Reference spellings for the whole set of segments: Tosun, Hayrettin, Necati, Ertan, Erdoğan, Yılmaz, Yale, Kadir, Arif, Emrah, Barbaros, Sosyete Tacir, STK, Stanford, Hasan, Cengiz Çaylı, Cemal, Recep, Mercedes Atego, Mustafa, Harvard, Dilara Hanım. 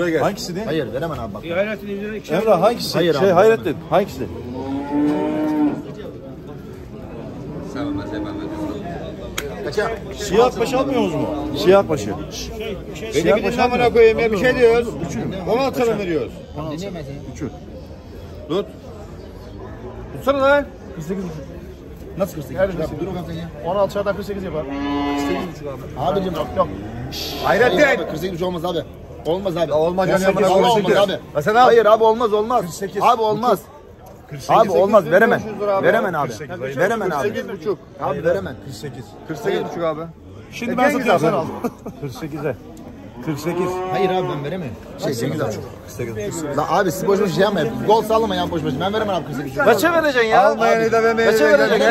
Buraya gel. Hangisi değil? Hayır, veremem abi bak. Emrah hangisi? Hayır, şey Hayrettin hangisi? Siyahbaşı almıyoruz mu? Siyahbaşı. Beni bir numara koyayım ya, bir şey diyoruz. Üçü. 16'ını veriyoruz. 16'ını. Dur. Tutsana lan. 48. Nasıl 48? Dur bakalım sen ya. 16'da 48 yapar. 48.5 abi. Abicim yok yok. Hayrettin. 48.5 olmaz abi. Olmaz abi. Olmaz abi. Olmaz abi. Hayır abi olmaz olmaz. 48. Abi olmaz. 48, abi olmaz, veremen. Veremen abi. Veremen abi. 48.5. Abi veremen. 48. 48.5 abi. Şimdi ben satıyorum sen al. 48'e. 48. Hayır abi ben veremem. 48.5. 48. La abi siz boş boş şey yapmayın. Gol sallama ya boş boş. Ben veremem abi 48.5. Kaça vereceksin ya? Almayanı da vermeye. Kaça vereceksin?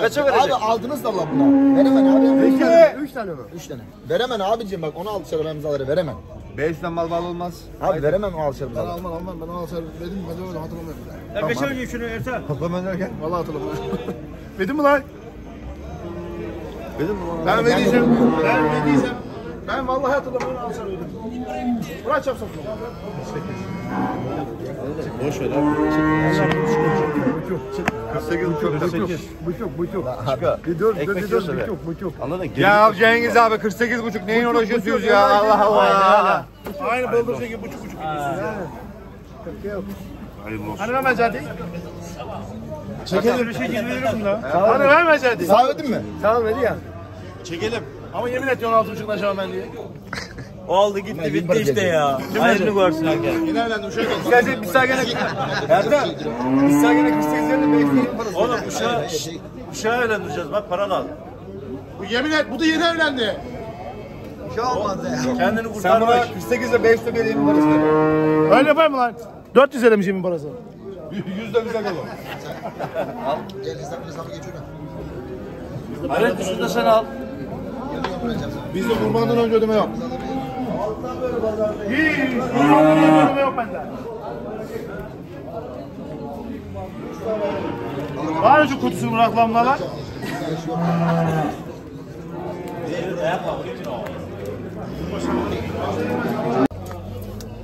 Kaça vereceksin? Abi aldınız da la bunu. Veremen abi. 3 tane mi? 3 tane. Veremen abicim bak 16 lira imzaları veremen. 5'ten mal bağlı olmaz. Abi hayır, veremem o alçarımı. Ben almam. Ben o alçarı dedim. Ben de öyle hatırlamıyorum. Ya geçen gün şunu Ertan. Toplamaya derken? Vallahi hatırlamıyorum. Dedim mi lan? Dedim mi lan? Ben vereceğim. Ben vallahi hatırlamıyorum alçarı ödedim. Bırak çap sokma. 48. Boş ver abi. 48.5. Ya Cengiz abi 48.5 neyin uğraşıyorsunuz ya? Allah Allah. Aynı bıldırcı gibi buçuk gidiyorsunuz ya. 40 yok. Hayırlı olsun. Hani lan Necati? Çekelim. Bir şey gizliyorum da. Hani lan Necati? Sağladın mı? Sağladı ya. Çekelim. Ama yemin et 16.5'dan aşağı ben diye. Oldu gitti ya, bitti işte ya. Hayırını görsün herkes. Nereden uşak olsun? Gerçi bir saat gene. Ertan. Bir saat gene 48'lerini bekleyelim parası. Oğlum uşağı evlendireceğiz. Bak paran al. Bu yemin et bu da yeni evlendi. Uşağı olmaz ya. Kendini kurtar. Sen bana 48'le 500'le vereyim parası. Öyle yapar mı lan? 400 lira mı parası? 100'le bize kalır. Al. Gel hesabı geçiyor lan. Hayret üstünü de sen al. Biz de kurbandan önce ödeme yap. Hiç kurbandan yok bende. Var şu kutusunu bıraklanma lan.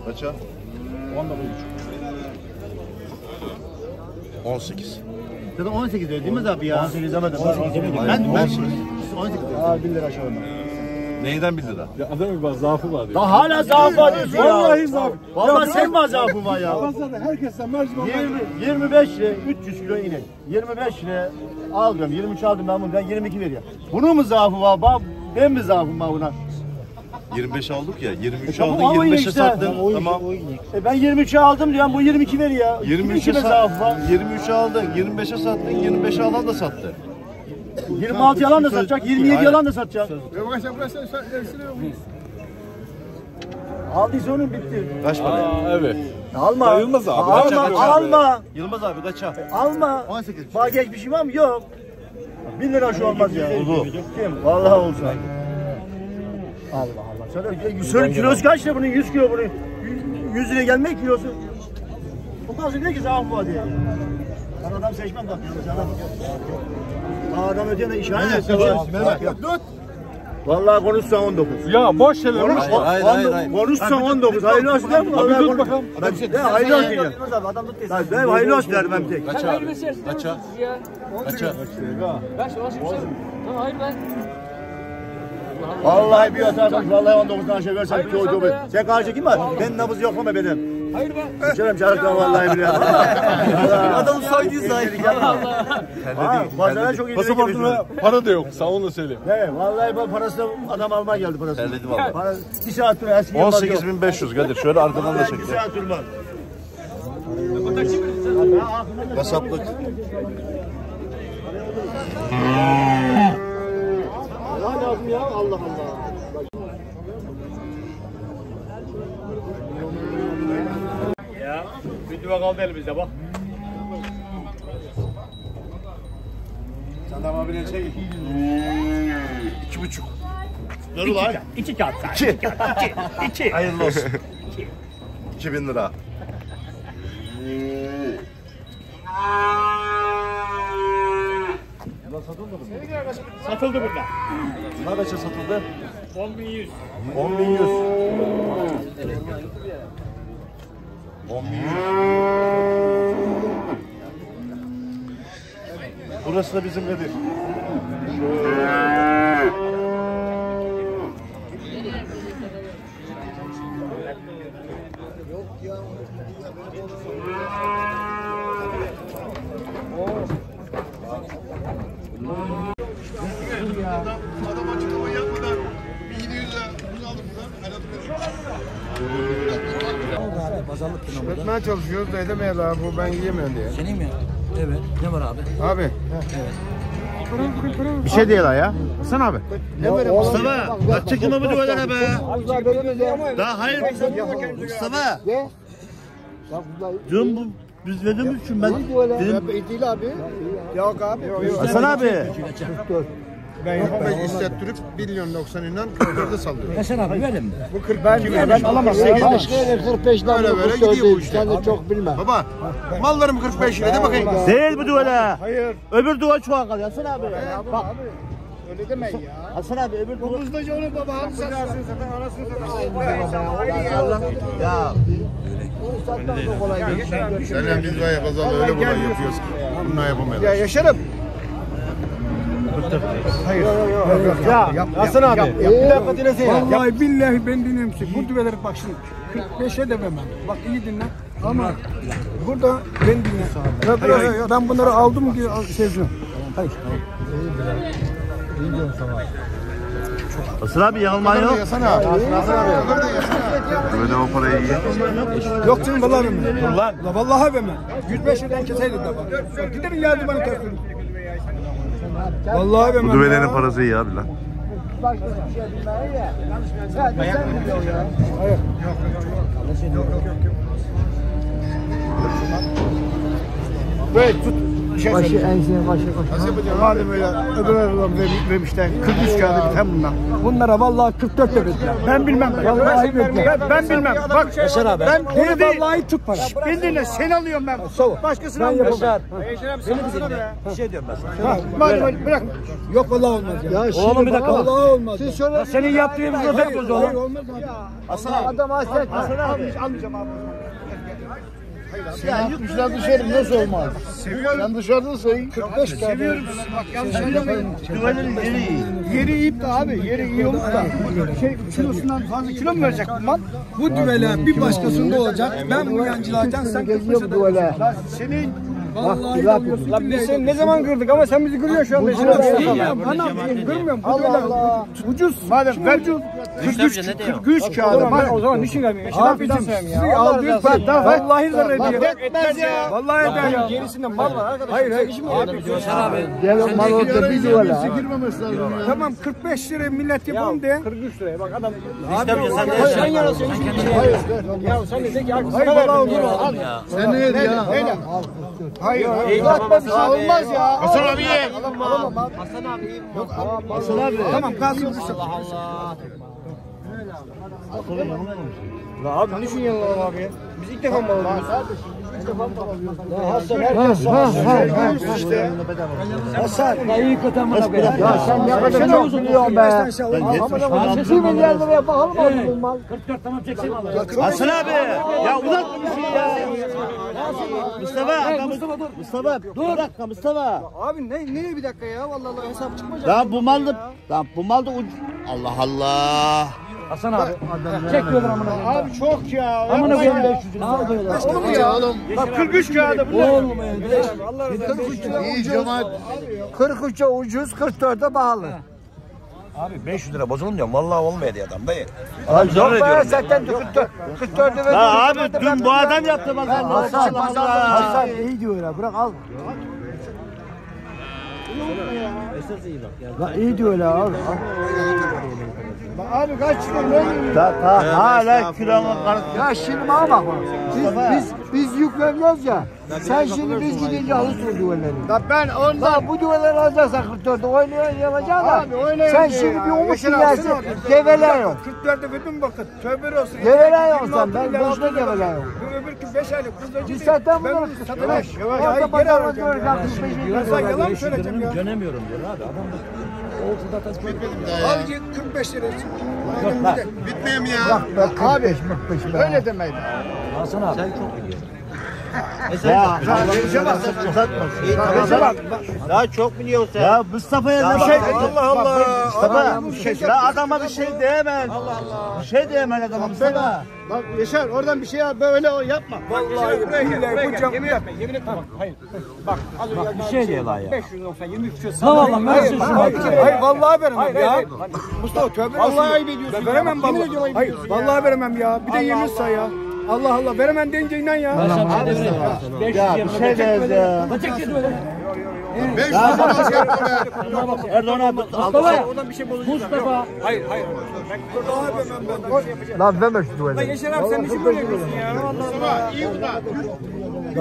Kaça? 19.5. 18. Zaten 18 diyor değil mi abi ya? 18 demedim. Ben 18 diyor. Aa 1 lira aşağı olma. Neyden 1 lira? Ya adamın bir zaafı var diyor. Daha hala zaafı var diyorsun ya. Vallahi zaaf. Vallahi sen mi zaafın var ya? Pazarda herkesten mercimek. 25 lira 300 kilo inek. 25 lira aldım. 23 aldım ben bunu. Ben 22 veriyorum. Bunun mu zaafı var? Bak ben mi zaafım var buna? 25 aldık ya, 23 aldım, 25'e sattım, tamam. Ben 23'e aldım diyorum, bu 22 veriyor. 23'e sattın, 23 aldın, 25'e sattın, 25'e alan da sattı. 26 alan da satacak, 27 alan da satacak. Aldıysa onun bitti. Kaç para? Evet. Alma. Yılmaz abi. Alma. Yılmaz abi kaça? Alma. 18. Bak geç bir şey var mı? Yok. 1 lira şu olmaz ya. Oldu. Vallahi olsun. Allah Allah. Söyle kilosu kaç lira bunun? 100 kilo bunun. 100 liraya gelmek kilosu. O kadar diyor ki zaafı var diye. Ben adam seçmem bak. Adam ödeyene işaret etsin. Vallahi konuşsan 19. Ya boş şeyler. Hayır. Konuşsan 19. Hayırlı olsun der mi? Abi dur bakalım. Hayırlı olsun ya. Ben hayırlı olsun derim hem tek. Kaça? Kaça? Hayır ben. Vallahi bir atarsak vallahi 19'dan aşağı versen ki o dobe. Sen karşı kim var? Ben nabız yoklama benim. Hayır ben. İçerim çarıktan vallahi bile. Adamı soyduyuz zahir. Allah. Pazara çok iyi. Pasaportuna para da yok. Sağ onu da söyleyeyim. He vallahi ben parasını adam almaya geldi parasını. Elledi vallahi. 2 saat durma eski. 18.500 Kadir şöyle arkadan da çek. 2 saat durma. Kasaplık. Ne lazım ya? Allah Allah. Ya, bir düve kaldı elimizde bak. Sen de abine çek. 2.5. Dur lan. 2 kağıt. 2. Hayırlı olsun. 2000 lira. Bunlar satılmadı mı? Satıldı bunlar. Ne kaça satıldı? 10.100. 10.100. 10.100. Burası da bizim nedir? Adam açıklama yapmadan bir 700 lira bunu aldık buradan. Öğretmen çalışıyoruz da edemeyiz abi, bu ben yiyemiyorum diye. Senin mi? Evet. Ne var abi? Abi. Evet. Bir şey değil ya. Hasan abi. Mustafa, kaç çekimi bu duvarlara be? Daha hayır. Mustafa. Dün bu biz verdiğimiz için ben dedim. Değil abi. Yok abi. Hasan abi. Ben yapamayı hissettirip 1.090.000'den kaldırdı sallıyor. Hasan abi verelim mi? Bu 42 bin. Ben alamam. 45 lira. Böyle böyle gidiyor bu işte. Ben de çok bilmem. Baba, mallarım 45 lira de bakayım. Değil bu duvara. Hayır. Öbür duvar şu an kalıyor. Hasan abi. Bak. Öyle demeyin ya. Hasan abi öbür duvar. Dokuzdaca onu baba. Hasan zaten arasını zaten. Ya. Öyle de kolay değil. Selam biz bayağı fazla öyle kolay yapıyoruz ki. Bununla yapamayız. Ya Yaşar'ım. Hayır. Ya Hasan abi. Bir dakika dinlesin. Vallahi billahi ben dinliyorum sizi. Bu düveler bak şimdi. 45'e de vermem. Bak iyi dinle. Ama burada ben dinliyorum. Ben bunları aldım ki seviyorum. Hayır. Hasan abi yanılma yok. Hasan abi. Böyle o parayı yiyin. Yok canım vallahi vermem. Vallahi vermem. 105'den keseydim de bak. Gidelim yardım bana kesin. Vallahi bu düvelerin parası iyi abi lan. Böyle tut. Başı ensin başı. Madem öyle öbür vermişler 43 kağıdı hem bunlar. Bunlara vallahi 44 de verdiler. Ben bilmem. Vallahi ben bilmem. Bak Yaşar ben bunu vallahi tut para. Ben dinle sen alıyorum ben. Başkasına almıyorum. Beni dinle. Bir şey diyorum ben. Madem bırak. Yok vallahi olmaz ya. Oğlum bir dakika. Vallahi olmaz. Senin yaptığın bu zaten bozuyor. Hayır olmaz abi. Aslan adam aset. Almayacağım abi. Ya yutmuşlar dışarı nasıl olmaz? Seviyorum. Ben dışarıda sayın 45 tane. Seviyorum. Bak yanlış anlamayın. Duvarın yeri iyi. Yeri iyi de abi. Yeri iyi olup da şey kilosundan fazla kilo mu verecek bu mal? Bu düvele bir başkasında olacak. Ben bu yancılardan sen kırmışsın. Senin vallahi lan biz seni ne zaman kırdık ama sen bizi kırıyorsun şu anda. Bana kırmıyorum. Allah Allah. Ucuz. Madem ver. 43 kağıdı. O zaman niçin gelmiyorsun? Abicim sizi aldık. Vallahi zarar ediyor. Etmez ya. Vallahi eder ya. Gerisinde mal var arkadaşlar. Hayır. İşim yok. Gel mal orada bir duvala. Tamam 45 lira millet yapalım de. 43 liraya bak adam. Sen yarasın. Hayır. Ya sen de ki al ya. Sen ne yedin ya? Hayır. Bırakma bir şey olmaz ya. Hasan abi. Hasan abi. Yok Hasan abi. Tamam kalsın. Allah Allah. Abi niçin yanılalım abi? Biz ilk defa mı alıyoruz? Hasan herkes sağ işte. Hasan iyi katamına be. Ya sen ne kadar çok biliyorsun be. 2 milyar liraya bakalım aldım mal. 44 tamam çeksin vallahi. Hasan abi ya ulan bu şey ya. Mustafa dur. Dur dakika Mustafa. Abi ne bir dakika ya vallahi hesap çıkmayacak. Lan bu mal da Allah Allah. Hasan abi. Çekiyorlar amına koyayım. Abi çok ya. Amına koyayım 500 lira. Ne oldu öyle? Olur ya oğlum. Bak 43 kağıdı bu. Olmuyor. Allah razı olsun. İyi Cemal. 43'e ucuz, 44'e pahalı. Abi 500 lira bozulun diyorum. Vallahi olmuyor diye adam dayı. Abi zor ediyorum. Zaten 44'e veriyorum. Abi dün bu adam yaptı bak. Hasan iyi diyor ya. Bırak al. La iyi diyor la abi. Abi kaç kilo veriyorsun? Ta hala kiloma karıştı. Ya şimdi bana bak. Biz yük vermiyoruz ya. Sen şimdi biz gidince alırsın duvarları. Da ben ondan. Bu duvarları alacaksan 44'de oynayan yapacağız da. Sen şimdi bir umut dinlersin. Geveler yok. 44'de bütün bakın. Tövbe olsun. Geveler yok sen. Ben boşuna geveler yok. 4 aylık, 5 aylık. Bir saatten bunlar satın aç. Orada pazarla yalan söyleyeceğim ya. Dönemiyorum diyor abi. Adam da ortada taş bitmedi ya. Abici 45 lira. Bitmeyem ya. Abi öyle demeyin. Hasan abi sen çok biliyorsun. Ya daha çok biliyorsun sen. Ya Mustafa'ya bir şey Allah Allah. Mustafa bir şey. Ya adama bir şey diyemem. Allah Allah. Bir şey diyemem adama Mustafa. Bak Yaşar oradan bir şey böyle yapma. Vallahi yemin etme. Yemin etme. Hayır. Bak alıyor bir şey diyorlar ya. 590 23 tamam ben sözüm. Hayır vallahi veremem ya. Mustafa tövbe. Vallahi ayıp ediyorsun. Veremem vallahi. Hayır vallahi veremem ya. Bir de yemin say ya. Allah Allah veremem deyince inan ya. Ya bir şey de ya. Erdoğan'a Mustafa. Hayır. Lan verme şu duvarı. Lan Yaşar abi sen niçin böyle yapıyorsun ya? Mustafa iyi ulan.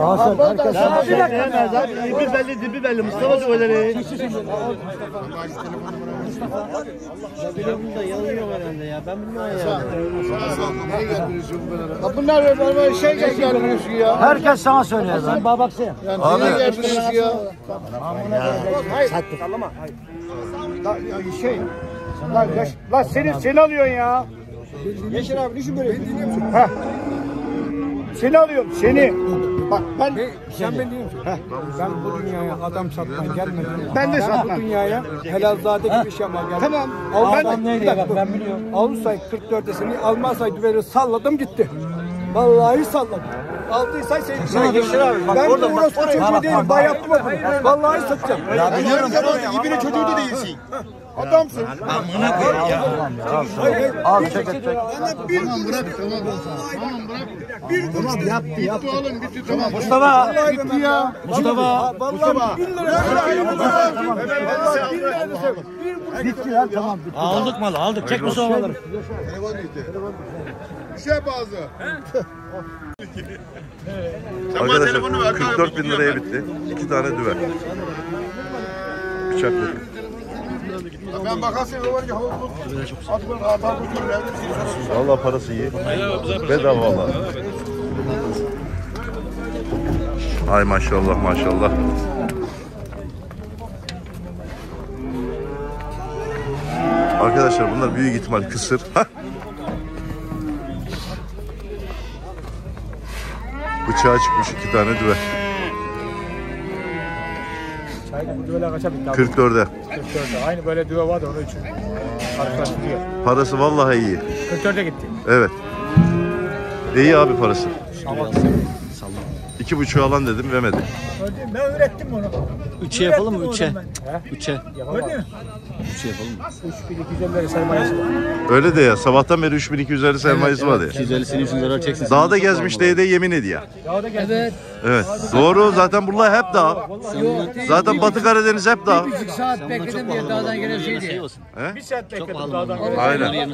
Hasan arkadaşlar bir dakika. Dibi belli Mustafa duvarları. Telefonda yanıyor herhalde ya. Ben bunu ayarladım. Bunlar böyle şey gelmiyorsun ya. Herkes sana söylüyor lan. Sen babaksın. Yani niye gelmiyorsun ya? Hayır. Sattık. Anlama. Hayır. Şey. Lan seni alıyorsun ya. Yaşar abi düşün böyle. Heh. Seni alıyorum. Seni. Bak ben sen ben diyorum. Ben bu dünyaya adam satmaya gelmedim. Ben de satmam. Bu dünyaya helalzade gibi iş yapmaya geldim. Tamam. Ben de ben biliyorum. Avrupa'yı 44'e seni almasaydı düveri salladım gitti. Vallahi salladım. Aldıysa seni Yaşar abi. Bak orada orası çocuğu değil. Bay yaptım bunu. Vallahi satacağım. Ya biliyorum sen o ibine çocuğu da değilsin. Adamsın. Amına koyayım ya. Al çek. Tamam bırak. Bir tamam yaptı oğlum bitti tamam. Mustafa bitti ya. Mustafa. Vallahi 1000 lira. Bitti ya tamam bitti. Aldık malı aldık. Çek bu soğanları. Telefon gitti. Bir şey bazı. Arkadaşlar 44 bin liraya bitti. 2 tane düver. Bıçaklı. Ben bakarsın var ki havuzluk. Valla parası iyi. Bedava valla. Ay maşallah maşallah. Arkadaşlar bunlar büyük ihtimal kısır. Bıçağa çıkmış 2 tane düve. 44'e. 44'e. Aynı böyle düve vardı onun için. Parası vallahi iyi. 44'e gitti. Evet. İyi abi parası. 2,5 alan dedim vermedi. Ben öğrettim bunu. 3'e yapalım mı? 3'e. 3'e. Öyle mi? 3'e yapalım mı? 3250 sermayesi var. Öyle de ya. Sabahtan beri 3250 sermayesi var ya. 250'sini 300 lira çeksin. Dağda gezmiş diye de yemin ediyor. Dağda gezmiş. Evet. Doğru. Zaten buralar hep dağ. Zaten Batı Karadeniz hep dağ. 1,5 saat bekledim diye dağdan geleceğiydi. 1 saat bekledim dağdan geleceğiydi. Aynen.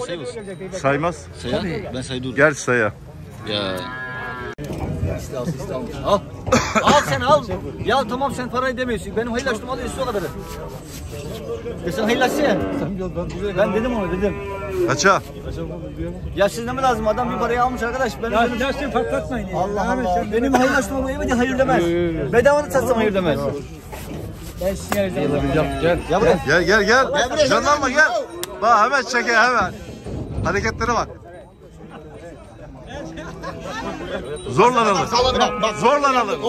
Saymaz. Sayar mı? Ben saydım. Gel saya. Ya. Al. Al sen al. Ya tamam sen parayı demiyorsun. Benim hayırlaştığım alıyorsun o kadarı. Ya sen hayırlaşsın ya. Ben dedim ona dedim. Kaça? Ya siz ne mi lazım? Adam bir parayı almış arkadaş. Ben ya hayırlaştığımı patlatmayın. Allah Allah. Benim hayırlaştığım olmayı hayır demez. Bedavanı satsam hayır demez. Ben size gel. Gel. Jandarma gel. Bak hemen çeker hemen. Hareketlere bak. Zorlanalım. Zorlanalım.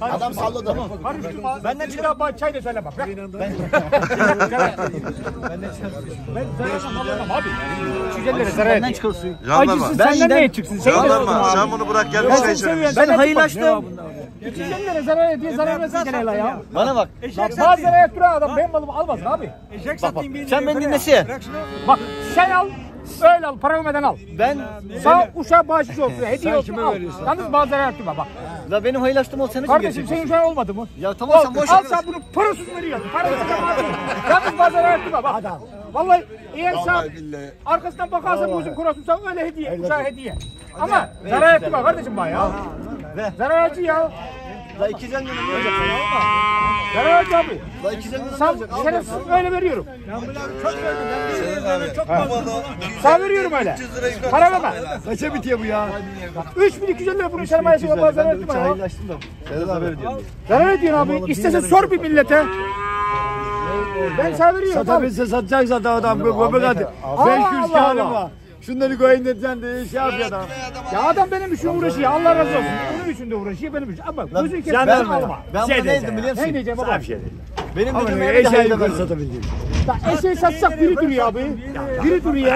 Adam salladı. Benden çıkar abba çay da söyle bak. Ben abi. 350 lira zarar. Benden çıkar suyu. Acısın senden neye çıksın? Jandarma sen bunu bırak gel bir şey söyle. Ben hayırlaştım. 350 lira zarar ediyor. Zarar versin gene ya. Bana bak. Bazı liraya duran adam benim malımı almasın abi. Sen beni dinlesi. Bak sen al. Öyle al, para vermeden al. Ben sağ uşağa bahşiş olsun, hediye olsun al. Yalnız bazı hayatım bak. La benim hayırlaştığım ol seni kim gerçekten? Kardeşim senin uşağın olmadı mı? Ya tamam sen boş ver. Al sen bunu parasız veriyorsun. Yalnız bazı hayatım bak. Adam. Vallahi eğer sen arkasından bakarsan gözün kurasın sen öyle hediye, uşağa hediye. Ama zarar hayatım bak kardeşim bana ya. Zarar acı ya. La 2 canlı ne olacak sana olma. Evet abi. Sana öyle veriyorum. Sana veriyorum öyle. Para baba. Kaça bitiyor bu ya? 3.250 lira bunun sermayesi var. Zarar ettim ya. Zarar ediyorsun abi. İstese sor bir millete. Ben sana veriyorum. Satabilse satacak zaten adam. Böbek hadi. 500 kârım var. Şunları koyun dedin de şey yapıyor adam. Ya adam benim için uğraşıyor. Allah razı olsun. Onun için de uğraşıyor benim için. Ama gözün kez ben alma. Ben şey buna neydim biliyor musun? Ne diyeceğim baba? Şey benim dediğim evde hayda ben satabildim. Eşeği satsak biri duruyor abi. Biri duruyor.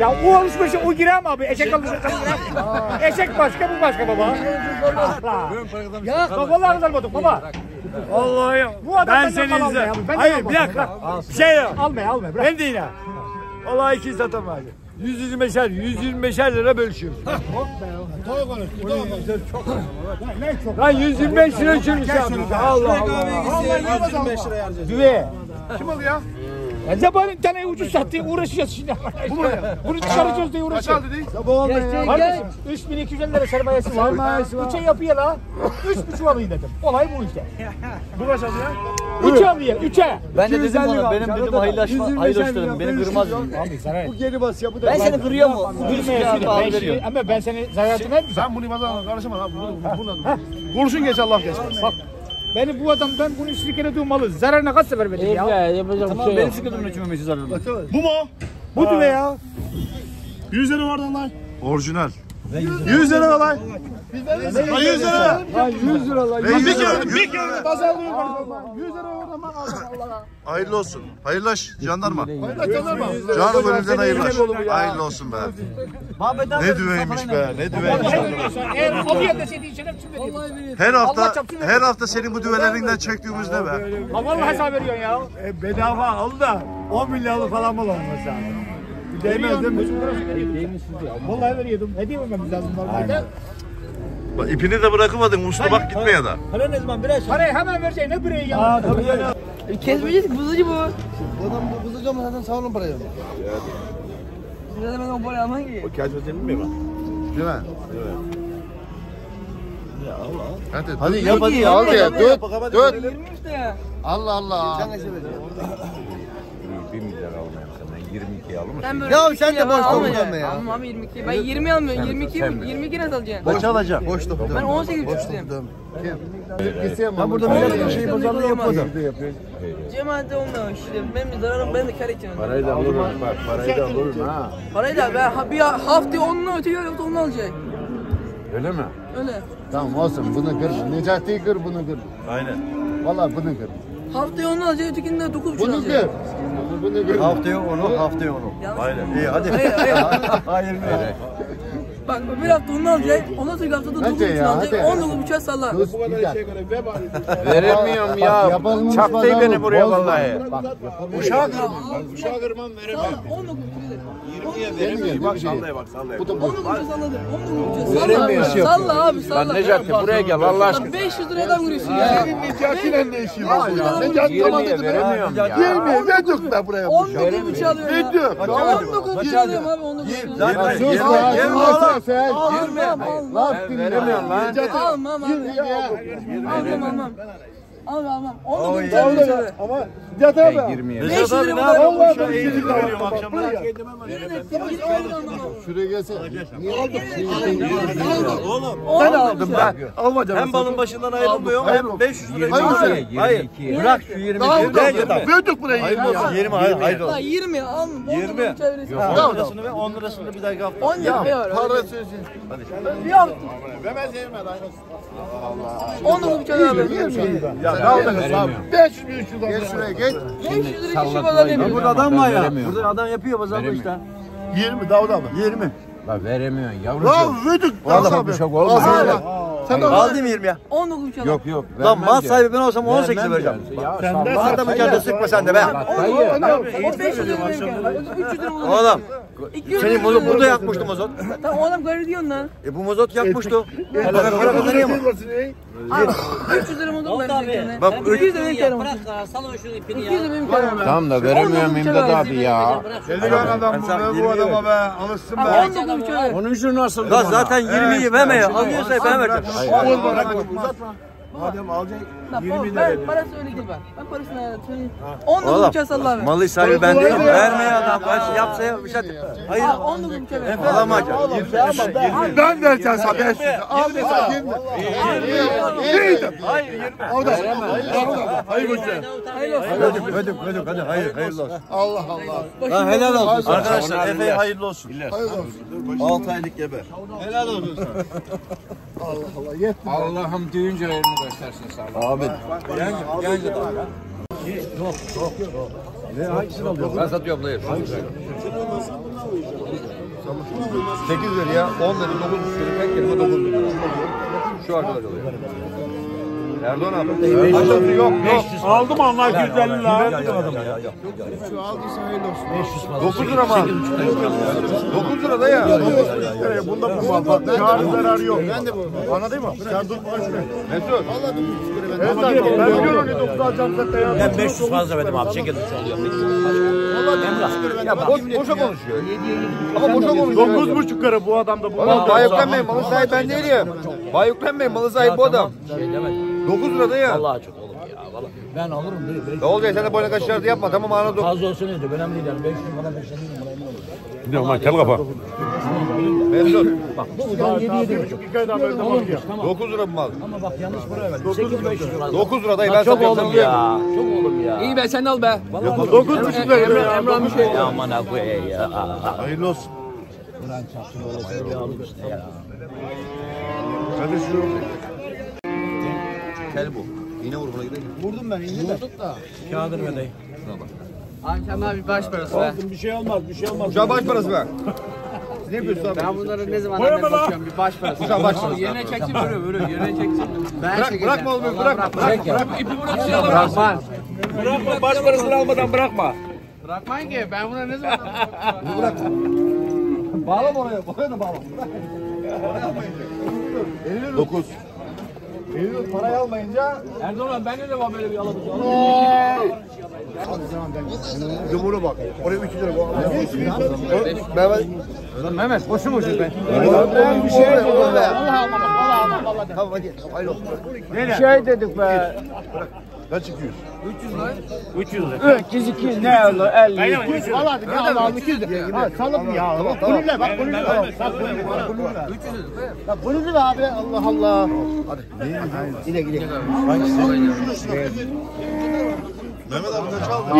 Ya o alışverişe o girer mi abi? Eşek alışverişe girer. Eşek başka bu başka baba. Ya babalar almadık baba. Vallahi ya. Ben seni izle. Hayır bir dakika. Şey alma bırak. Ben değil ha. Vallahi iki satamayız. 125'er lira bölüşüyoruz. Lan 125 lira çürmüş abi. Allah Allah. 125 lira harcayacağız. Düve. Kim alıyor? Acaba bir tane ucuz sattı uğraşacağız şimdi. Bunu çıkaracağız diye uğraşacağız. Sabah oldu ya. 3.250 lira sermayesi var. Uça yapıyor la. 3.5 alayım dedim. Olay bu işte. Bu kaç alıyor? 3'e alıyor. 3'e. Ben de dedim bana benim dedim hayırlaştırın. Beni kırmaz. Bu geri bas ya. Ben seni kırıyor mu? Kırmıyor. Ama ben seni zayiatını etmiyorum. Sen bunu bana karışma abi. Kurşun geç Allah geçmez. Bak. Beni bu adamdan bunu 3 kere duymalıyız. Zararına kaç sefer verdik ya? Tamam şey benim sıkıntımla kime meclis arıyorum. Bu mu? Bu düve ya. 100 lira vardı lan. Orijinal. 100 lira lan. 100 lira. 100 lira lan. Bir kere pazarlıyor. 100 lira oradan bak Allah'a. Hayırlı olsun. Hayırlaş jandarma. Hayırlaş jandarma. Canım önümden hayırlaş. Hayırlı olsun be. Ne düveymiş be. Ne düveymiş. Her hafta senin bu düvelerinden çektiğimiz ne be. Havalı hesap veriyorsun ya. Bedava al da 10 milyarlı falan mı olmuş abi? Değmezdim. Vallahi veriyordum. Hediye vermemiz lazım. İpini de bırakamadın Mustafa bak gitme ya da. Para ne zaman bire? Parayı hemen vereceğim ne bireyi ya. Aa tabii ya. Kesmeyecek buzucu bu. Adam bu buzucu ama zaten sağ olun parayı. Evet. Siz de ben o parayı alman ki. O kesmeyecek mi bak? Değil mi? Evet. Ya Allah. Hadi yap hadi al ya. Dört. Allah Allah. Sen geçemedin. Bir milyar almayayım senden 22 alır mısın? Ya sen de boş toplanma ya. Almam 22. Ben 20 almıyorum. 22 nasıl alacaksın? Boş alacağım. Boş toplanma. Ben 18.5'lüyüm. Ben burada bir şey bozanlığı yapmadım. Cemal'de olmuyor işte. Benim zararım ben de kar edeceğim. Parayı da alırım bak. Parayı da alırım ha. Parayı da ben bir haftaya onunla ötüyor yoksa onu alacak. Öyle mi? Öyle. Tamam olsun bunu kır. Necati'yi kır bunu kır. Aynen. Valla bunu kır. Haftaya onu alacak ötekini de 9.5 alacak. Haftaya onu. Aynen. İyi hadi. Hayır. Bak bir hafta onu alacak. Ondan sonra haftada 9.5 alacak. 19.5 sallar. Bu kadar işe göre ver bari. Veremiyorum ya. Çaktı beni buraya vallahi. Uşağı kırmam veremem. 19.5 verir. 20'ye bak sallaya. 19.5 salladı. 19.5 veremiyorum. Salla abi salla. Lan Necati buraya gel Allah aşkına. 500 liradan vuruyorsun ya. Senin Necati'yle ne işin var ya? Necati tamamladı veremiyorum ya. 20'ye verdik de buraya. 19.5 alıyor ya. 19.5 alıyorum abi 19.5. Almam. Onu götüreceğim. Ama Necat abi. 5 lira vallahi ben yedim akşamlar. Şuraya gelsene. Niye aldın? Oğlum ben aldım ben. Almadım. Hem balın başından ayrılmıyor hem 500 lira. Hayır. Bırak şu 20'yi. Böldük burayı. 20 hayır. La 20 al. 20. Ve 10 lirasını bir daha yaptım. 10 yapıyor. Para sözü. Hadi. Ne yaptın? Vermez yemez aynısı. Onu bu kadar vermiyor. Ya ne oldu hesap? 500 bin şuradan. Gel şuraya git. 500 lira kişi bana demiyor. Burada adam var ya. Burada adam yapıyor bazı işte. 20 Davut abi. 20. La veremiyorsun yavrum. La vüdük. Vallahi bu şok olmaz. Aldım 20 ya. 19 kağıt. Yok. Lan mal sahibi ben olsam 18'e vereceğim. Sen de adamı kendine sıkma sen de be. O 500 lira vereceğim. 300 lira olur. Oğlum. Senin mozot burada yakmıştı mozot. Tamam oğlum gari diyorsun lan. Bu mozot yakmıştı. Para kazanıyor mu? 300 lira mozot verecek. Bak 300 lira verecek. Bırak lan salın şunu ipini ya. Tamam da veremiyorum İmdat abi ya. Deli lan adam bu adama be. Alışsın be. Onun 3 lirası. Zaten 20'yi verme ya. Alıyorsa ben vereceğim. Hayır. Uzatma. Madem alacak 20 lira. Ben parası öyle gibi var. Ben parasını söyleyeyim. 19.5'a sallarım. Malı sahibi ben değilim. Vermeye adam parası yapsa yapmışlar. Hayır. 19.5'a ver. Alamayacağım. Ben vereceğim sana 500. Al mesela 20. Hayır 20. Orada. Hayır hocam. Ödüm. Hadi hayırlı olsun. Allah Allah. Lan helal olsun. Arkadaşlar Efe'ye hayırlı olsun. Hayırlı olsun. 6 aylık geber. Helal olsun sana. Allah Allah yetmedi. Allah'ım düğünce elini göstersin sana. Abi. Gence daha ya. Yok. Ne hangisini alıyorsun? Ben satıyorum dayı. Hangisini? 8 liraya 10 lira 9 lira pek yerine 9 lira. Şu arkadaş oluyor. Erdoğan abi. Aldım yok. Aldım Allah 150 lira. Aldım adam ya. Şu aldı sayın olsun. 9 lira mı? 9 lira da ya. Bunda bu var. Kar zararı yok. Ben de bu. Anladın mı? Sen dur baş ver. Ne söz? Vallahi 9 lira ben. Ben diyorum ki 9 alacağım zaten ya. Ben 500 fazla verdim abi. Çekil şu oluyor. Emrah. Ya boşa konuşuyor. Ama boşa konuşuyor. 9,5 lira bu adam da bu. Bay yüklenmeyin. Malı sahibi ben değilim. Bay yüklenmeyin. Malı sahibi bu adam. 9 lirada ya. Vallahi çok oğlum ya. Vallahi. Ben alırım değil. Ne olacak sen de boyuna kaçışlarda yapma tamam ana dokuz. Fazla olsun neydi? Önemli değil yani. 500 bana 500 değil. Ne aman kel kafa. Mevzun. Bak bu da 7,5. 9 lira bu mal. Ama bak yanlış buraya verdim. 8,5. 9 lira dayı ben sana yapacağım. Çok oğlum ya. İyi be sen al be. 9,5 lira. Emrah bir şey ya. Aman abi ya. Hayırlı olsun. Buran çaktın oğlum işte ya. Hadi şunu. Kel bu. Yine vur buna gidelim. Vurdum ben yine de. Vurduk da. Kağıdır be dayı. Şuna bak. Ayten abi baş parası be. Olsun bir şey olmaz. Uşağı baş parası be. Ne yapıyorsun abi? Ben bunları ne zaman annem bakıyorum bir baş parası. Uşağı baş parası. Yerine çeksin böyle. Yerine çeksin. Bırakma oğlum bırakma. İpi bırakacağım. Bırakma baş parasını almadan bırakma. Bırakmayın ki ben bunları ne zaman annem bırakma. Bağlama oraya. Oraya da bağlama. Bırakmayın. 9. Veriyoruz parayı almayınca Erdoğan ben de var böyle bir alabileceğim. Cumhur'a bak. Oraya 3 lira bu. Mehmet boşu ben. Ben bir şey dedim be. Allah. Tamam hadi. Hayır olsun. Bir şey dedik be. Kaç 200? 300 lira. 300 ne oldu? 50. 300 aladı. Al 200 lira. Ha salıp ya. Bununla bak bununla. Bak bununla. 300 lira. Bak bunu da abi Allah Allah. Hadi. Gide. Mehmet abi kaç aldın?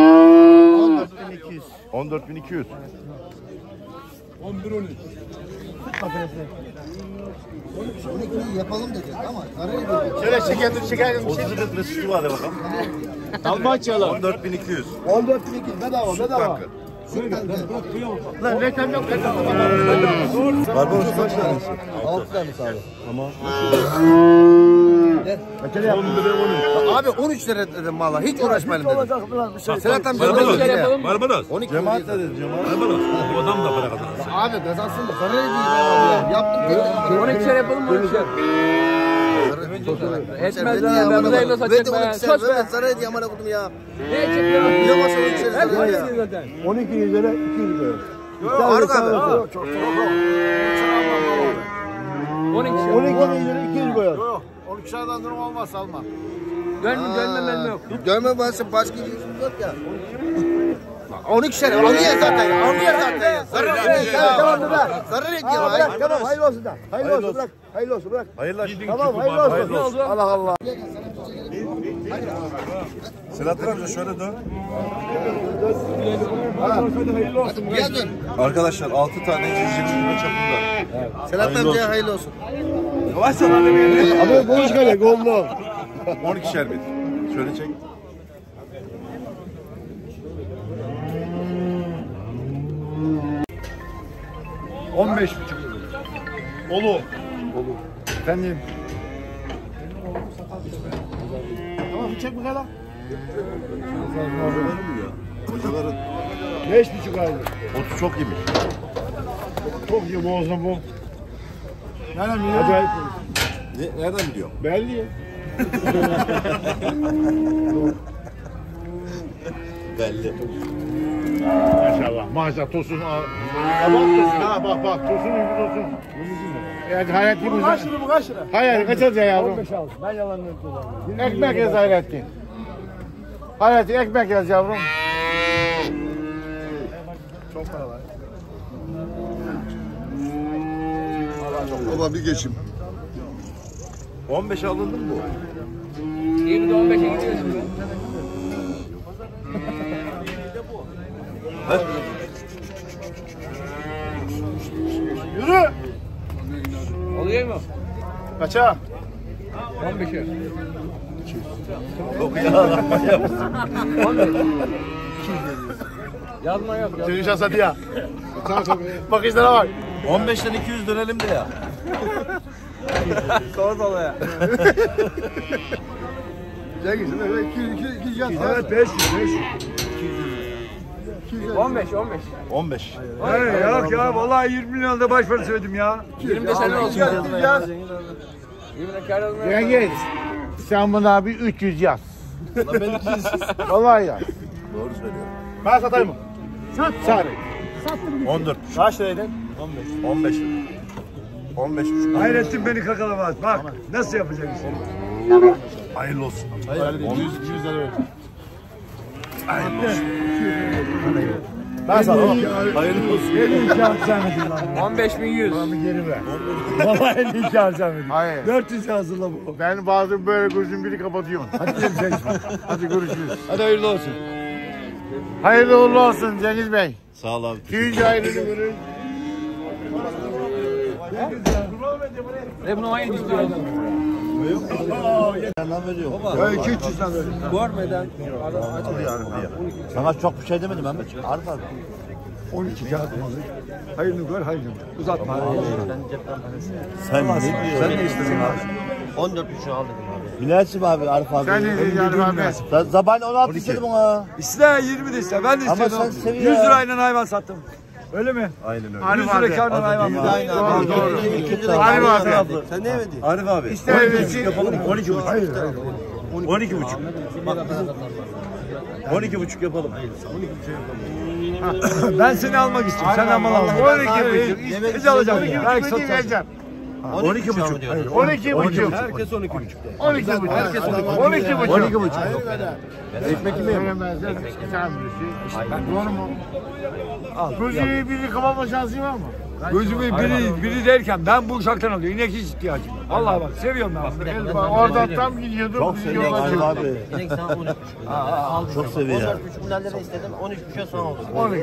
14.200. 14.200. 11.13. Onu yapalım dedik ama araya şöyle şekerdir. 30 litre sütü var bakalım. Almancalı. 14.200. 14.200 bedava. Lan reklam yok. Barbaros kaç tanesi? 6 tanesi abi. Ama abi 13 lira dedim valla hiç uğraşmayalım dedim. Selahattan Barbaros. Cemal de dedi Cemal. Barbaros. Bu adam da para kazanır. Abi kazansın da parayı değil. Yaptık. 12 lira yapalım mı? Etmez lan ben burayla satacak ben. Söz ver. Sana hediye amana koydum ya. Ne çekiyor? Ne basın 13 lira. Hepsi zaten. 12 lira 200 lira. Yok Aruk abi. Çok 12 lira 200 koyar. 13 liradan durum olmaz alma. Dönme yok. Dönme basın başka bir şey yok ya. 12 lira. Alıyor zaten. Zarar et ya. Tamam hayırlı olsun. Hayırlı olsun bırak. Tamam hayırlı olsun. Allah Allah. Selahattin amca şöyle dön. Arkadaşlar 6 tane 120 lira çapında. Selahattin amca hayırlı olsun. Yavaş sana da bir. Abi boş kale gollu. 12 şerbet. Şöyle çek. On 15,5. Olur. Efendim. Tamam çek bu kadar. 5,5 aylık. Otu çok yemiş. Çok iyi boğazım bu. Nereden biliyor? Nereden biliyor? Belli. Belli. Maşallah, maşallah Tosun. Bak Tosun ha, bak bak Tosun gibi Tosun. Yani Hayrettin bu kaç lira, bu kaç lira? Hayır, kaçacak yavrum. 15 aldım, ben yalan unuttum. Ekmek yaz Hayrettin. Hayrettin ekmek yaz yavrum. Çok para var. Baba bir geçim. 15 alındı mı bu? 20'de 15'e gidiyoruz biz. Yürü! Oluyor mu? Kaça? 15'e. Yok ya, yapma yapmasın. 15'e. 200'e. Yazma yok. Senin şans hadi ya. Bak işlere bak. 15'ten 200 dönelim de ya. Sor dola ya. Cengiz, 200 yaz. Evet, 500. 15. 15. Hayır, yok ya. Vallahi 20 milyon da baş parası ödedim ya. 20 de senin olsun. 200 yaz. 20 de kar olmuyor. Cengiz, sen buna abi 300 yaz. Vallahi ben 200. Vallahi yaz. Doğru söylüyorum. Ben satayım mı? Sat. Sattım. 14. Kaç liraydın? 15. 15. Hayrettin beni kakalamaz. Bak tamam. Nasıl yapacaksın? Hayırlı olsun. Hayırlı 200 lira ver. Hayırlı olsun. Ben sana hayırlı olsun. 52 harcamadın lan. 15.100. Bana geri ver. Vallahi 52 harcamadın. Hayır. 400 hazırla bu. Ben bazen böyle gözüm biri kapatıyorum. Hadi görüşürüz. Hadi hayırlı olsun. Hayırlı uğurlu olsun Cengiz Bey. Sağ ol abi. Köyünce hayırlı görün. Ne bunu aynı gibi gördüm. Lan veriyor. Baba. 200 lan veriyor. Görmeden adam açmıyor. Sana çok bir şey demedim Mehmet. Arif abi. 12 kağıt mı? Hayırlı gör hayırlı. Uzatma. Sen cepten parası. Sen ne istedin abi? 14.5 aldım abi. Bilersin abi Arif abi. Sen ne istedin Arif abi? Zabani 16 istedim ona. İste 20 de iste. Ben de istedim. 100 lirayla hayvan sattım. Öyle mi? Aynen öyle. Arif abi. Doğru. Arif abi. Sen ne evdin? Arif abi. İşte evdin. 12.5. Hayır. 12.5. Bak bizim. 12.5 yapalım. Hayır. 12.5 yapalım. Ben seni almak istiyorum. Sen alman lazım. 12.5. Biz alacağım. Belki satacağım. 12.5 diyor. 12.5. Herkes 12.5'te. 12.5. Herkes 12.5. 12.5. Ekmek mi yemez? Sen bilirsin. Doğru mu? Gözümü biri kapatma şansın var mı? Gözümü biri derken ben bu uçaktan alıyorum. İnek hiç ihtiyacım yok. Vallahi bak seviyorum ben. Oradan tam gidiyordum. Çok seviyorum abi. İnek sana 13.5. Çok seviyorum. 14.5'den de istedim. 13.5'e son oldu. 12.5.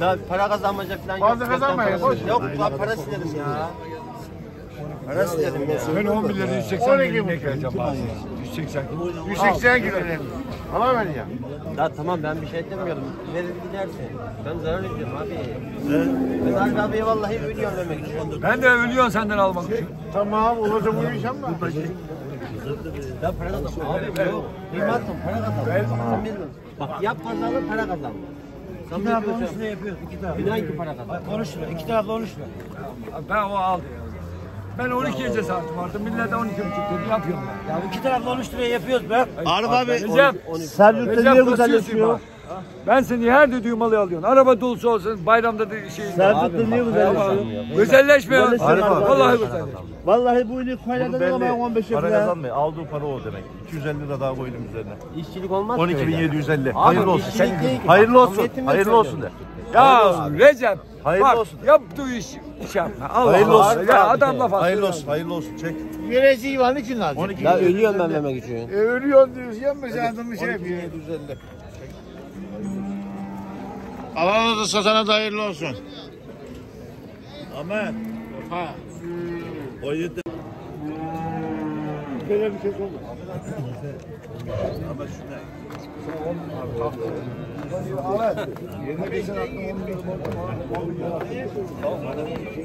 Ya para kazanmayacak falan yok. Fazla kazanmayacak. Yok para silerim ya. Parası dedim ya. Ben 10 milyonu 180 milyon vereceğim bari. 180 milyon. Alamam ya. Ya tamam ben bir şey etmiyordum. Verir gidersin. Ben zarar ediyorum abi. Ben Arif abiye vallahi ölüyorum demek için. Ben de ölüyorum senden almak için. Tamam olacak bu iş ama. Ya para kazan. Abi yok. Bilmezsin para kazan. Bak yap kazanı para kazan. İki tarafla 13 lira yapıyorsun. İki para kazan. 13 lira. İki tarafla 13 lira. Ben o aldım. Ben 12 gece saatim vardı. Millet 12.5 yapıyorum ben. Ya iki tarafla 13 liraya yapıyoruz be. Arif abi. Recep. Sen yurtta niye güzel yaşıyor? Ben seni her dediğim alıya alıyorum. Araba dolusu olsun bayramda da şey. Sen yurtta niye güzel yaşıyorsun? Güzelleşmiyor. Vallahi güzelleşmiyor. Vallahi bu ili koyladan alamaya 15 yapıyor. Para kazanmıyor. Aldığı para o demek. 250 lira daha koydum üzerine. İşçilik olmaz mı? 12.750. Hayırlı olsun. Hayırlı olsun. Hayırlı olsun de. Ya Recep. Hayırlı bak, olsun. Yaptığı iş yapma. Allah hayırlı olsun. Allah. Ya adamla fazla. Hayırlı olsun. Çek. Vereci yuvan için lazım. Ya ölüyorum ben demek için. Ölüyorsun diyorsun. Yanmışsın adamı şey yapıyor. Allah'ın olsun sana da hayırlı olsun. Amen. Ha. O yedi. Böyle bir şey olmaz. Ama şu ne? Evet. 25 sene aklıma 11 yıl oldu.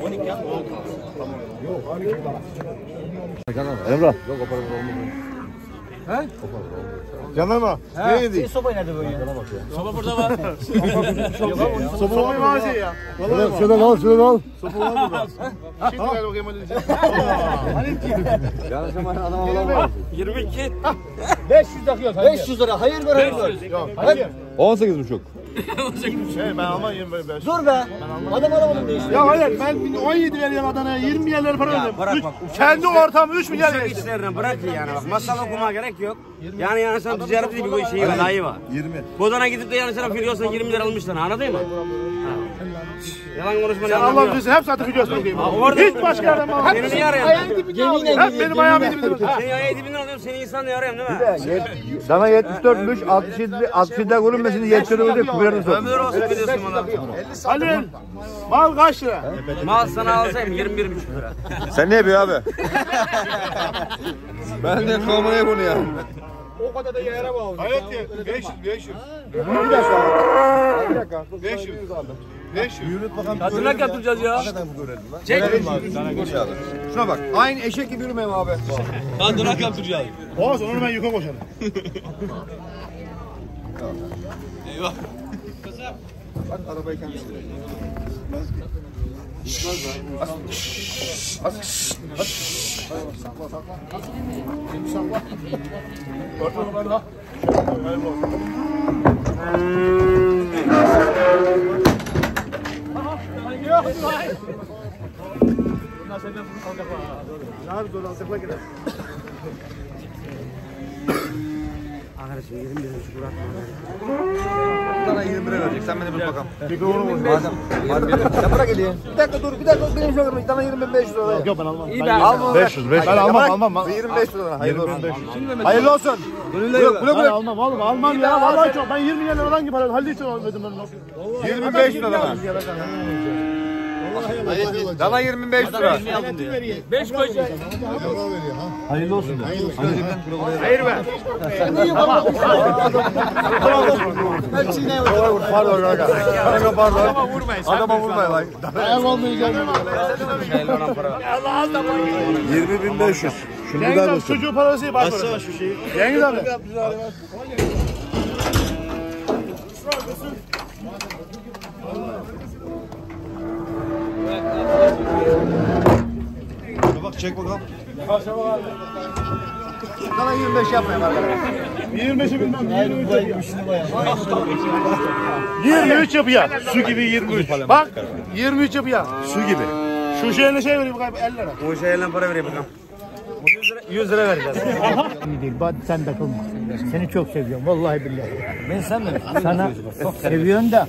12 yıl oldu. Tamam. Yok, 12 yıl daha. Emrah. Yok, o parası olmadı. He? Yanama. Ne yedik? Şey soba nerede böyle? Soba burada var. Soba var mı şey ya? Şuradan al. Soba var burada. Şimdi gel bakayım Ali. Hani ki? Ya zaman adam alamaz. 22. 500 takıyoruz. 500 lira. Hayır ver. 18.5. Ben Almanya'yım böyle ben. Dur be. Adam alamadım değişti. Ya hayır ben 17 milyar Adana'ya 20 milyarları para ödedim. Bırak bak. Kendi ortamı 3 milyar geçti. Uçak işlerine bırak yani bak. Masal okumaya gerek yok. Yani yanlışan ticaret gibi bu işi var. Dayı var. 20. Bodana gidip de yanlışan filiyorsan 20 milyar almışlar. Anladın mı? Yalan konuşma. Sen Allah'ın bizi hep satıp gidiyorsun diyeyim. Hiç başka yerden bana. Seni niye arayayım? Hep benim ayağım edimdir. Seni ayağım edimdir alıyorum. Seni insanla arayayım değil mi? Sana 74'müş, 67'de görünmesini 70'e ödeyip kubilerini sor. Ömür olsun biliyorsun bana. Ali, mal kaç lira? Mal sana alsayım 21,5 lira. Sen ne yapıyorsun abi? Ben de kamerayı bunu ya. O kadar da yere bağlı. Hayrettin, 500. Bir dakika. 500. 500. Katırnak yaptıracağız ya. Çek. Şuna bak. Aynı eşek gibi yürümeyim abi. Katırnak yaptıracağız. Oğuz onu ben yuka koşarım. Eyvah. Bak arabayı kendisi direkt. Sakla. Yok say. Bunlar senden bunu alacak ha. Zar zor alacaklar gider. Arkadaşım 21 şu kurat. Bana 21 verecek. Sen beni bırak bakalım. Bir onu vur. Madem. Bırak geliyor. Bir dakika dur. Bir dakika benim şöyle bir tane 2500 lira. Yok ben almam. İyi ben almam. 500. Ben almam. 2500 lira. Hayırlı olsun. Hayırlı olsun. Ben almam oğlum. Almam ya. Vallahi çok. Ben 20 lira hangi para? Halil için almadım ben. 25 lira. Dana 25 lira. 5 koyacağız. Hayırlı olsun. Hayır be. Tamam. Ben çiğneye vuracağım. Pardon kanka. Adama vurmayın. Adama vurmayın lan. Ben olmayacağım. Allah Allah. 20.500. Cengiz abi çocuğun parası bak. Açsana şu şeyi. Cengiz abi. Bak çek bakalım. Sana 25 yapmayayım arkadaşlar. 25'i bilmem. 23 yapıyor. Su gibi 23. Bak 23 yapıyor. Su gibi. Şu şeyle şey vereyim bakalım 50 lira. O şeyle para vereyim bakalım. 100 lira vereceğiz. İyi değil. Sen takılma. Seni çok seviyorum. Vallahi billahi. Ben sen de. Sana çok seviyorum da.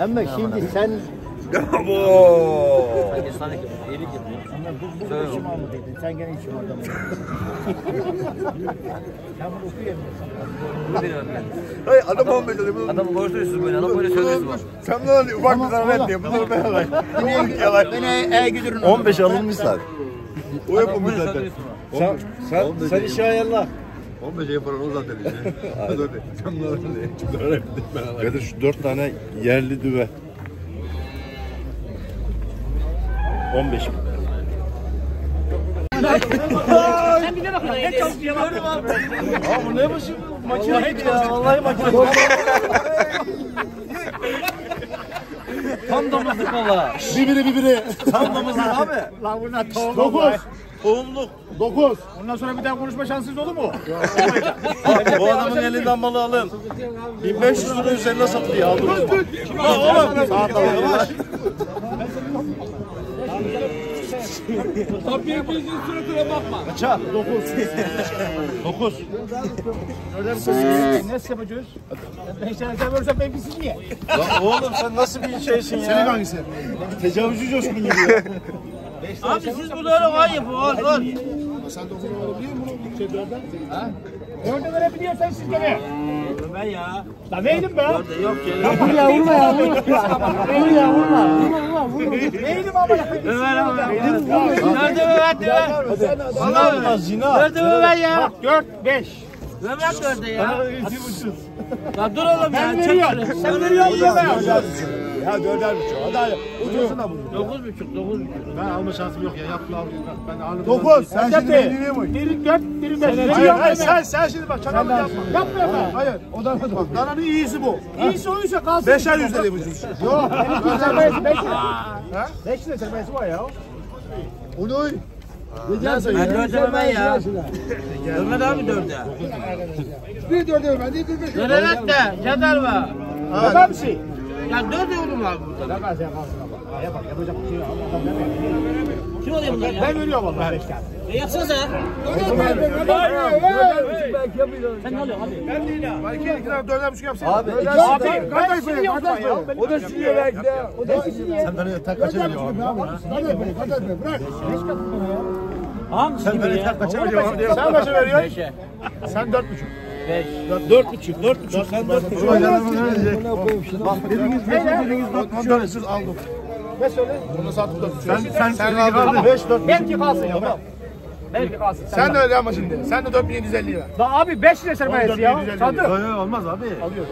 Ama şimdi sen... Gabo! Sen gene içim alma dedin, sen gene içim adamı. Sen bunu okuyamıyorsun. Bunu veriyorum ben. Hayır, adam olmayacak. Adamı borçluysunuz böyle, adam böyle söylüyorsunuz. Sen ne oluyor? Ufak bir zarar vermeyeyim. Bunları ben alayım. Beni güdürün. 15 alınmışlar. O yapılmış zaten. Sen işi ayarla. 15 yaparım o zaten işi. Sen ne oluyor? Kadir şu 4 tane yerli düve. 15. Sen bize bakın. Ne çalışıyor lan? Bu ne başı? Makine hep ya. Vallahi makine. Tam domuzluk valla. Bibiri. Tam domuzluk abi. Lan bunlar tohumluk. 9. Ondan sonra bir daha konuşma şansınız olur mu? Bu adamın elinden malı alın. 1500 lira üzerine satılıyor. Aldım. Oğlum. Saat alıyorlar. Tabii gözün suratına bakma. Kaça? 9. Nasıl yapacağız? Ben sana söylüyorsam ben bilsin niye? Oğlum sen nasıl bir şeysin ya? Senin hangisi? Tecavüzcü coşkun gibi ya. Abi siz bunu öyle var ya bu. Sen 9'u alabiliyor musun? Şey 4'den? Ha? 4'e verebiliyorsan siz gene. Ben ya. Da neydim ben? Yok ya. Vurma ya. Neydim ama ya. Ömer abi. Nerede Mehmet ya? Allah olmaz zina. Nerede Mehmet ya? Bak 4-5. Mehmet nerede ya? Lan dur oğlum ya. Sen veriyorsun Mehmet. Ya 4.5. Hadi ucuzuna da buldum. 9.5. Ben alma şansım yok ya. Yapla abi. Ben alırım. 9. Sen şimdi elini koy. 4.5. Sen şimdi bak çakallık yapma. Yapma. Hayır. O da bak. Dananın iyisi bu. İyisi oysa kalsın. 5.5 lira bu cüz. Yok. 5 lira. Ha? 5 lira sermayesi var ya. Onu ben 4'e vermem ya. Ölmedi abi 4'e. Bir 4'e vermedi. Bir 5'e vermedi. Nerelette? Çatal var. Yapar mısın? Ya 4 eurum var burada. Ne kadar yapacak bir şey yok. Kim oluyor bunlar ya? Ben veriyorum vallahi. Ne yapsanıza? Sen ne alıyorsun abi? Ben değil ha. Belki 2 lira 4,5 yapsana. Abi. Abi. Kaç koyayım? O da siliyor belki de. O da siliyor. Sen beni tek kaçar ediyorsun abi. Kaç koyayım? Bırak. Hiç kapatma ya. Ağam sen beni tek kaçar ediyorsun diye. Sen kaça veriyorsun? Sen 4,5. 4,5 sen 4,5 bak biriniz 5,5 siz aldım. Ne söyle? Bunu sattım 4,5. Sen aldın 5,4. Belki kalsın ya. Tamam. Belki kalsın. Sen de öyle ama şimdi. Sen de 4,750 ver. Da abi 5 lira sermayesi ya. Sattı. Yok olmaz abi. Alıyor.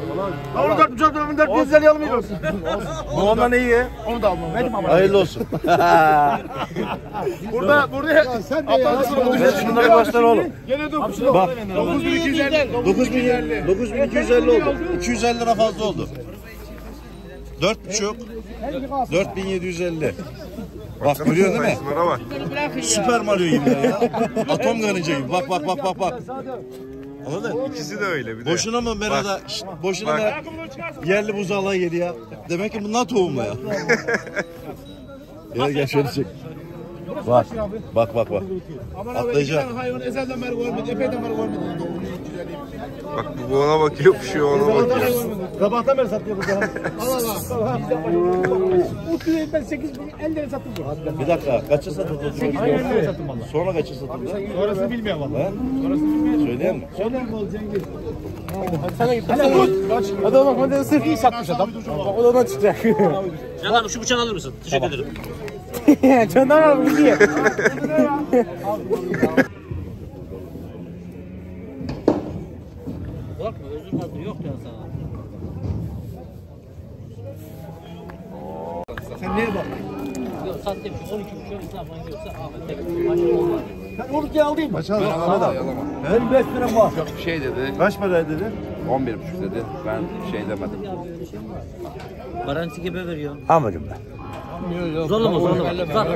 Onu 4,5 dövün 4,750 almayı olsun. Bu ondan iyi. Onu da almam. Benim ama. Hayırlı olsun. Burada şunları başlar oğlum. Gene 9,000. Bak 9,250 oldu. 250 lira fazla oldu. 4,5 4,750. Bak görüyor değil mi? Süper Mario gibi ya. Atom karınca gibi. Bak. Anladın? İkisi de öyle bir de. Boşuna mı merada? Boşuna mı? Yerli buzağlığa yedi ya. Demek ki bunlar tohumla ya. Gel şöyle çek. Bak. Atlayacak. Bak bu ona bakıyor, şu ona bakıyor. Sabahtan beri satıyor bu zaman. Allah. Uçuyla ben 8,050 lira sattım. Bir dakika, kaça satıldı? Sonra kaça satıldı? Orasını bilmiyorum vallahi. Söyleyeyim mi? Söyleyeyim mi Cengiz? Sana git. Adamın modeli sırf iyi satmış adam. O da ona çıkacak. Canım şu bıçağı alır mısın? Teşekkür ederim. Candan abi diye. Korkma özür hakkı yok ya sana. Sen neye bak? Yok sattım ki 12,5 insan falan yoksa Ahmet tek başına olmaz. Ben onu diye alayım. Başa alamadım. Ben 5 lira var. Çok bir şey dedi. Kaç para dedi? 11,5 dedi. Ben şey demedim. Garanti gibi veriyorum. Amacım ben. Zorlama. Bak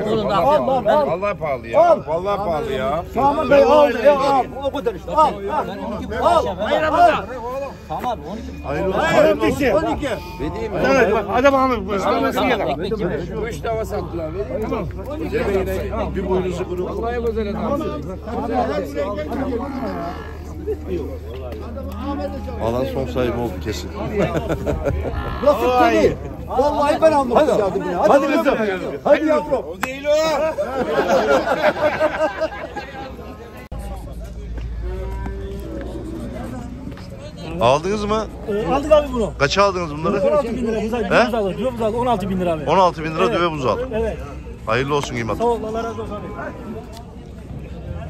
oğlum al. Vallahi pahalı ya. Tamam bey al. O kadar işte. Al. Hayır amca. Tamam 12. Hayır dişi. 12. Vereyim mi? Evet bak adam Ahmet bu. Bu işte hava sattılar. Tamam. Bir boynuzu kuru. Vallahi güzel adam. Alan son sahibi oldu kesin. Nasıl dedi? Vallahi ben almak istedim ya. Hadi kızım. Hadi yavrum. O değil o. Aldınız mı? Aldık abi bunu. Kaça aldınız bunları? 16.000 lira. Düve buzağı 16.000 lira abi. 16.000 lira düve buzağı. Evet. Hayırlı olsun kıymet. Sağ ol. Allah razı olsun abi.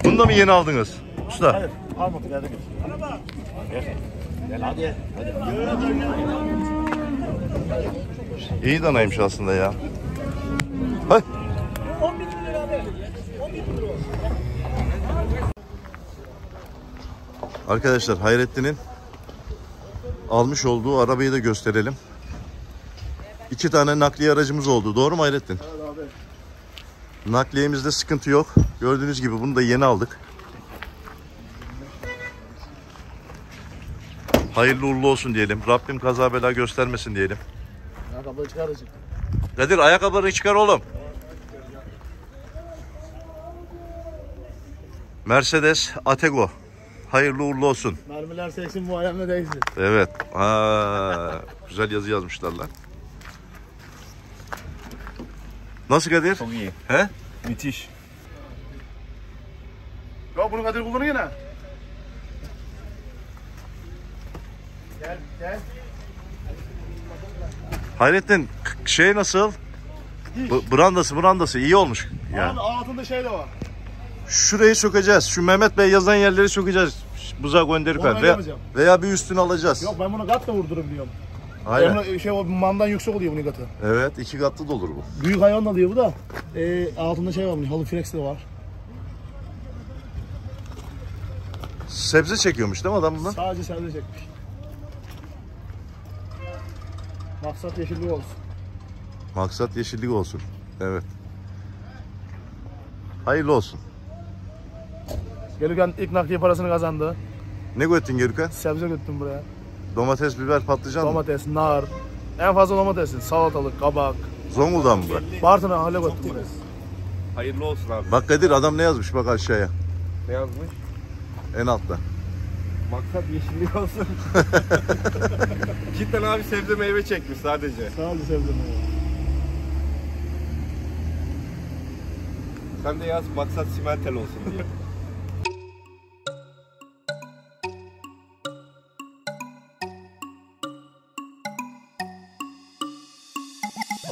Bunu da mı yeni aldınız? Usta. Hayır. Almadık. Hadi git. Gel hadi. İyi danaymış aslında ya. Hay. 11 lira abi. 11 lira. Arkadaşlar Hayrettin'in almış olduğu arabayı da gösterelim. 2 tane nakliye aracımız oldu. Doğru mu Hayrettin? Evet abi. Nakliyemizde sıkıntı yok. Gördüğünüz gibi bunu da yeni aldık. Hayırlı uğurlu olsun diyelim. Rabbim kaza bela göstermesin diyelim. Ayakkabıları çıkaracak. Kadir ayakkabılarını çıkar oğlum. Mercedes Atego. Hayırlı uğurlu olsun. Mermiler seksin bu ayağına değsin. Evet. Güzel yazı yazmışlar lan. Nasıl Kadir? Çok iyi. He? Müthiş. Ya bunu Kadir kullanıyor yine. Gel. Hayrettin şey nasıl? Brandası iyi olmuş. Yani. Altında şey de var. Şurayı sökeceğiz. Şu Mehmet Bey yazan yerleri sökeceğiz. Buzağa gönderip veya bir üstünü alacağız. Yok ben bunu katla vurdurum diyorum. Aynen. Onu, şey, mandan yüksek oluyor bunun katı. Evet 2 katlı da olur bu. Büyük hayvan da alıyor bu da. Altında şey var bunun. Halı flex de var. Sebze çekiyormuş değil mi adam bundan? Sadece sebze çekmiş. Maksat yeşillik olsun. Maksat yeşillik olsun. Evet. Hayırlı olsun. Gelirken ilk nakliye parasını kazandı. Ne götürdün gelirken? Sebze götürdüm buraya. Domates, biber, patlıcan. Domates, nar, En fazla domatesin. Salatalık, kabak. Zonguldak'tan mı bu? Bartın'a hale baktı. Hayırlı olsun abi. Bak Kadir, adam ne yazmış bak aşağıya. Ne yazmış? En altta. Maksat yeşillik olsun. Cidden abi sebze meyve çekmiş sadece. Sadece sebze meyve. Sen de yaz maksat simentel olsun diye.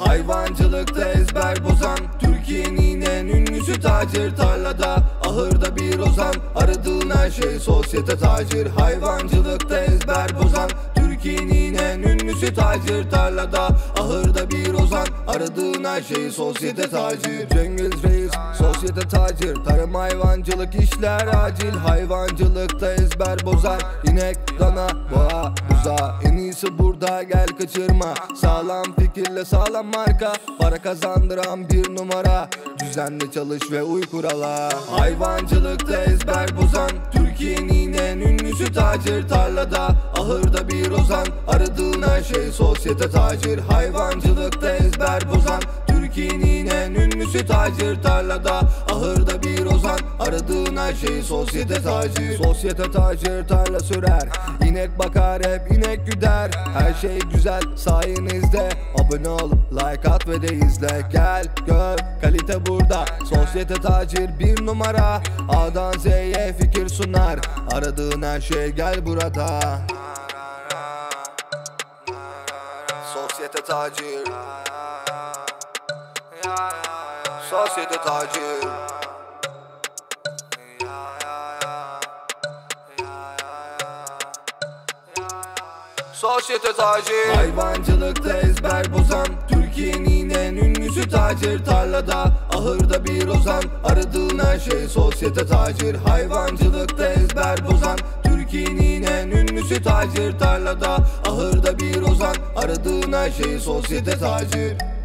Hayvancılıkta ezber bozan, Türkiye'nin en ünlüsü tacir. Tarlada ahırda bir ozan, aradığın her şey sosyete tacir. Hayvancılıkta ezber bozan, Türkiye'nin en ünlüsü tacir. Tarlada ahırda bir ozan, aradığın her şey sosyete tacir. Cengiz Reis sosyete tacir. Tarım hayvancılık işler acil. Hayvancılıkta ezber bozar, inek, dana, boğa, buza. En iyisi burada, gel kaçırma. Sağlam fikirle sağlam marka, para kazandıran bir numara. Düzenli çalış ve uy kurala. Hayvancılıkta ezber bozan, Türkiye'nin en ünlüsü tacir. Tarlada ahırda bir ozan, aradığın her şey sosyete tacir. Hayvancılıkta ezber bozan, Türkiye'nin en ünlüsü tacir. Tarlada ahırda bir ozan, aradığın her şey sosyete tacir. Sosyete tacir tarla sürer, inek bakar hep inek güder. Her şey güzel sayenizde, abone ol, like at ve de izle. Gel gör, kalite burada. Sosyete tacir bir numara, A'dan Z'ye fikir sunar. Aradığın her şey gel burada. Sosyete tacir. Sosyete tacir. Sosyete tacir. Hayvancılıkta ezber bozan, Türkiye'nin en ünlüsü tacir. Tarlada ahırda bir ozan, aradığın her şey sosyete tacir. Hayvancılıkta ezber bozan, Türkiye'nin en ünlüsü tacir. Tarlada ahırda bir ozan, aradığın her şey sosyete tacir.